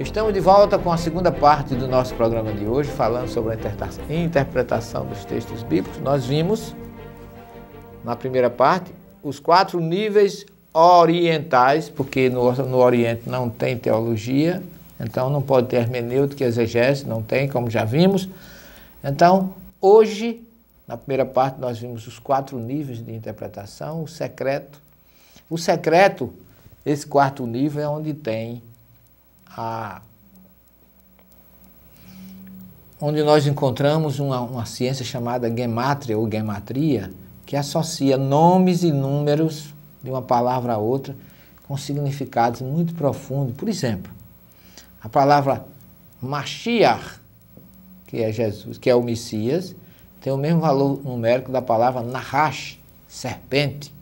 Estamos de volta com a segunda parte do nosso programa de hoje, falando sobre a interpretação dos textos bíblicos. Nós vimos, na primeira parte, os 4 níveis orientais, porque no Oriente não tem teologia, então não pode ter hermenêutica, exegese, não tem, como já vimos. Então, hoje, na primeira parte, nós vimos os 4 níveis de interpretação, o secreto. O secreto, esse 4º nível, é onde tem onde nós encontramos uma ciência chamada gematria ou gematria, que associa nomes e números de uma palavra a outra com significados muito profundos. Por exemplo, a palavra mashiach, que é Jesus, que é o Messias, tem o mesmo valor numérico da palavra nahash, serpente.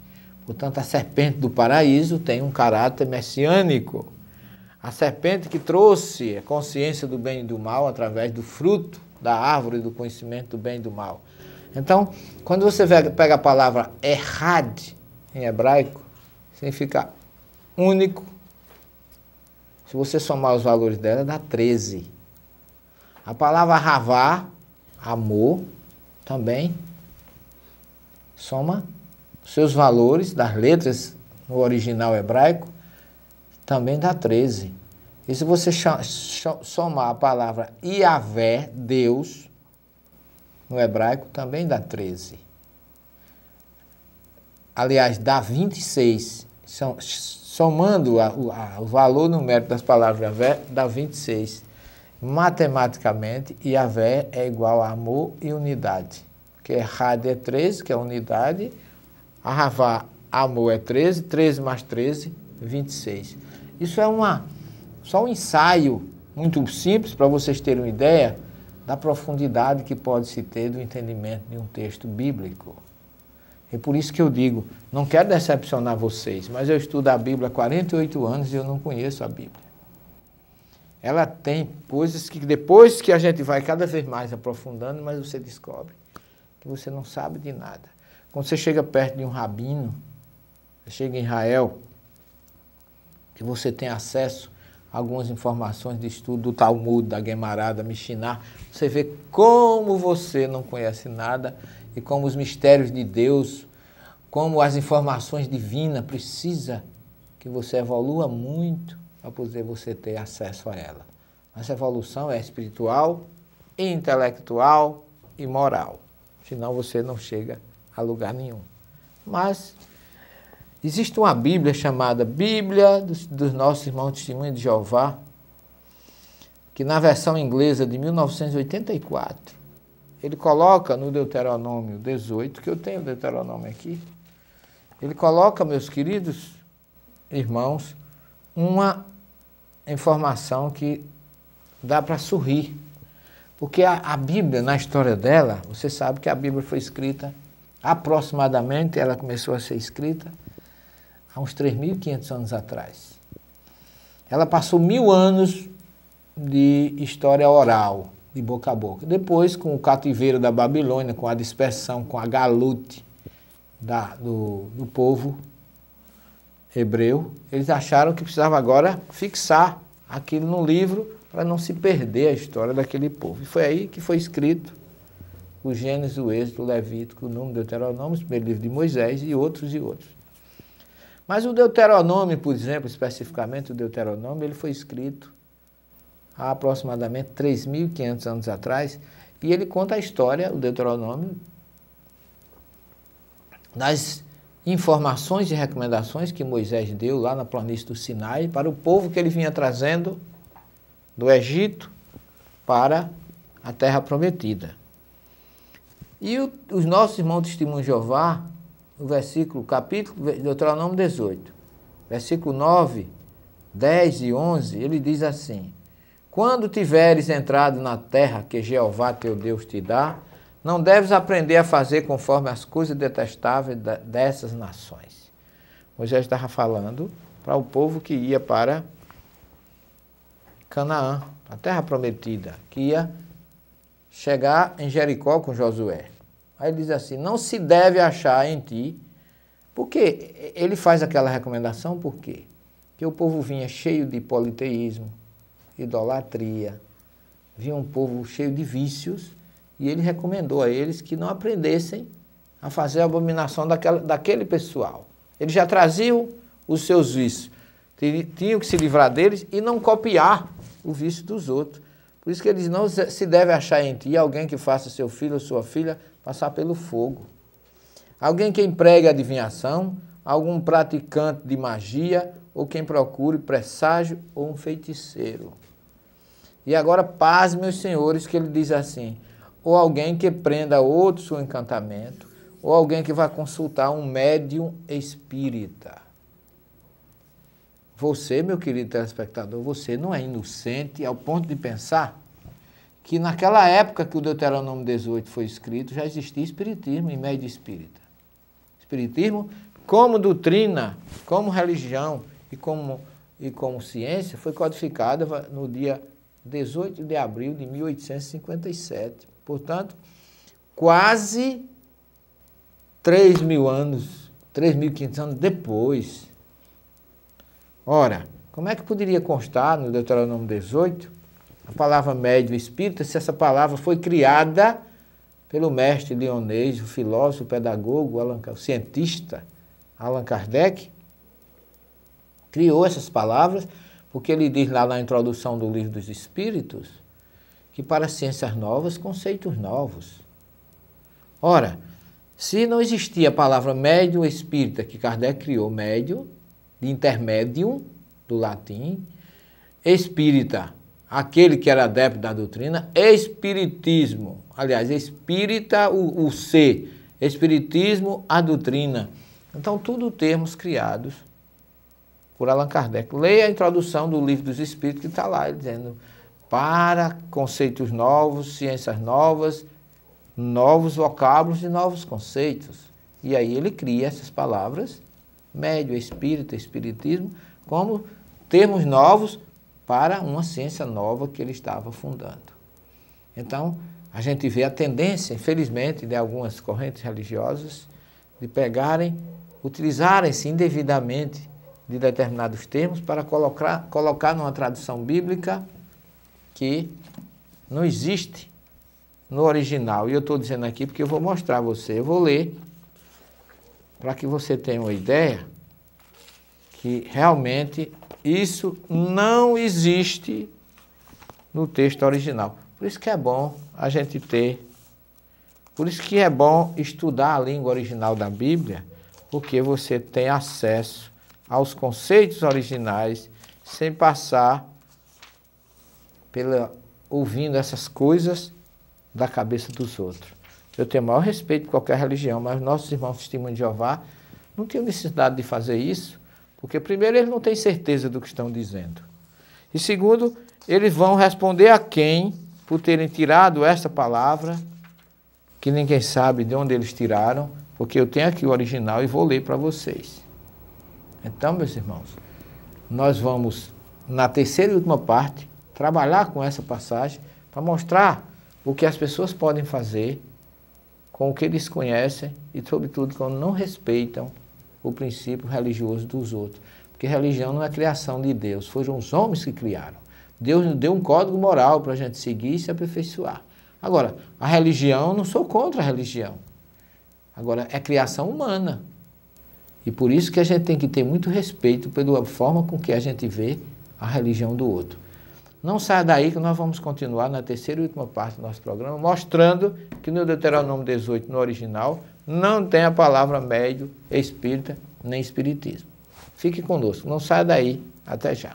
Portanto, a serpente do paraíso tem um caráter messiânico. A serpente que trouxe a consciência do bem e do mal através do fruto da árvore do conhecimento do bem e do mal. Então, quando você pega a palavra erad, em hebraico, significa único. Se você somar os valores dela, dá 13. A palavra ravá, amor, também soma seus valores das letras no original hebraico, também dá 13. E se você somar a palavra Yavé, Deus, no hebraico, também dá 13. Aliás, dá 26. Somando o valor numérico das palavras Yavé, dá 26. Matematicamente, Yavé é igual a amor e unidade. Porque Had é 13, que é unidade. Ahavá, amor, é 13. 13 mais 13, 26. Isso é só um ensaio muito simples para vocês terem uma ideia da profundidade que pode se ter do entendimento de um texto bíblico. É por isso que eu digo, não quero decepcionar vocês, mas eu estudo a Bíblia há 48 anos e eu não conheço a Bíblia. Ela tem coisas que depois que a gente vai cada vez mais aprofundando, mas você descobre que você não sabe de nada. Quando você chega perto de um rabino, você chega em Israel, que você tem acesso a algumas informações de estudo do Talmud, da Gemara, da Mishná, você vê como você não conhece nada e como os mistérios de Deus, como as informações divinas precisa que você evolua muito para poder você ter acesso a ela. Essa evolução é espiritual, intelectual e moral, senão você não chega a lugar nenhum. Mas existe uma Bíblia chamada Bíblia dos nossos irmãos Testemunhas de Jeová, que na versão inglesa de 1984, ele coloca no Deuteronômio 18, que eu tenho o Deuteronômio aqui, ele coloca, meus queridos irmãos, uma informação que dá para sorrir. Porque a Bíblia, na história dela, você sabe que a Bíblia foi escrita, aproximadamente ela começou a ser escrita, há uns 3.500 anos atrás. Ela passou 1000 anos de história oral, de boca a boca. Depois, com o cativeiro da Babilônia, com a dispersão, com a galute do povo hebreu, eles acharam que precisava agora fixar aquilo no livro para não se perder a história daquele povo. E foi aí que foi escrito o Gênesis, o Êxodo, o Levítico, o Número, o Deuteronômio, o primeiro livro de Moisés e outros e outros. Mas o Deuteronômio, por exemplo, especificamente o Deuteronômio, ele foi escrito há aproximadamente 3.500 anos atrás, e ele conta a história, o Deuteronômio, das informações e recomendações que Moisés deu lá na planície do Sinai para o povo que ele vinha trazendo do Egito para a Terra Prometida. E os nossos irmãos Testemunhas de Jeová, no versículo, capítulo, Deuteronômio 18, versículo 9, 10 e 11, ele diz assim: quando tiveres entrado na terra que Jeová teu Deus te dá, não deves aprender a fazer conforme as coisas detestáveis dessas nações. Moisés estava falando para o povo que ia para Canaã, a terra prometida, que ia chegar em Jericó com Josué. Aí ele diz assim, não se deve achar em ti, porque ele faz aquela recomendação, por quê? Porque o povo vinha cheio de politeísmo, idolatria, vinha um povo cheio de vícios, e ele recomendou a eles que não aprendessem a fazer a abominação daquele pessoal. Eles já traziam os seus vícios, tinham que se livrar deles e não copiar o vício dos outros. Por isso que eles não se deve achar em ti alguém que faça seu filho ou sua filha passar pelo fogo. Alguém que empregue adivinhação, algum praticante de magia ou quem procure presságio ou um feiticeiro. E agora, paz, meus senhores, que ele diz assim, ou alguém que prenda outro seu encantamento, ou alguém que vai consultar um médium espírita. Você, meu querido telespectador, você não é inocente ao ponto de pensar que naquela época que o Deuteronômio 18 foi escrito, já existia espiritismo e médio espírita. Espiritismo como doutrina, como religião e como ciência foi codificada no dia 18 de abril de 1857. Portanto, quase 3.000 anos, 3.500 anos depois. Ora, como é que poderia constar no Deuteronômio 18 a palavra médium espírita, se essa palavra foi criada pelo mestre lionês, o filósofo, o pedagogo, o cientista Allan Kardec? Criou essas palavras porque ele diz lá na introdução do Livro dos Espíritos que para ciências novas, conceitos novos. Ora, se não existia a palavra médium espírita que Kardec criou, médium, de intermédium, do latim, espírita, aquele que era adepto da doutrina, espiritismo, aliás, espírita, o C, espiritismo, a doutrina. Então, tudo termos criados por Allan Kardec. Leia a introdução do Livro dos Espíritos que está lá, dizendo, para conceitos novos, ciências novas, novos vocábulos e novos conceitos. E aí ele cria essas palavras, médio, espírita, espiritismo, como termos novos para uma ciência nova que ele estava fundando. Então, a gente vê a tendência, infelizmente, de algumas correntes religiosas de pegarem, utilizarem-se indevidamente de determinados termos para colocar numa tradução bíblica que não existe no original. E eu estou dizendo aqui porque eu vou mostrar a você, eu vou ler, para que você tenha uma ideia que realmente isso não existe no texto original. Por isso que é bom a gente ter, por isso que é bom estudar a língua original da Bíblia, porque você tem acesso aos conceitos originais sem passar pela ouvindo essas coisas da cabeça dos outros. Eu tenho o maior respeito por qualquer religião, mas nossos irmãos Testemunhas de Jeová não tinham necessidade de fazer isso, porque, primeiro, eles não têm certeza do que estão dizendo. E, segundo, eles vão responder a quem por terem tirado esta palavra, que ninguém sabe de onde eles tiraram, porque eu tenho aqui o original e vou ler para vocês. Então, meus irmãos, nós vamos, na terceira e última parte, trabalhar com essa passagem para mostrar o que as pessoas podem fazer com o que eles conhecem e, sobretudo, quando não respeitam o princípio religioso dos outros. Porque religião não é criação de Deus, foram os homens que criaram. Deus nos deu um código moral para a gente seguir e se aperfeiçoar. Agora, a religião, não sou contra a religião. Agora, é criação humana. E por isso que a gente tem que ter muito respeito pela forma com que a gente vê a religião do outro. Não saia daí que nós vamos continuar na terceira e última parte do nosso programa, mostrando que no Deuteronômio 18, no original, não tem a palavra médium, espírita, nem espiritismo. Fique conosco, não saia daí. Até já.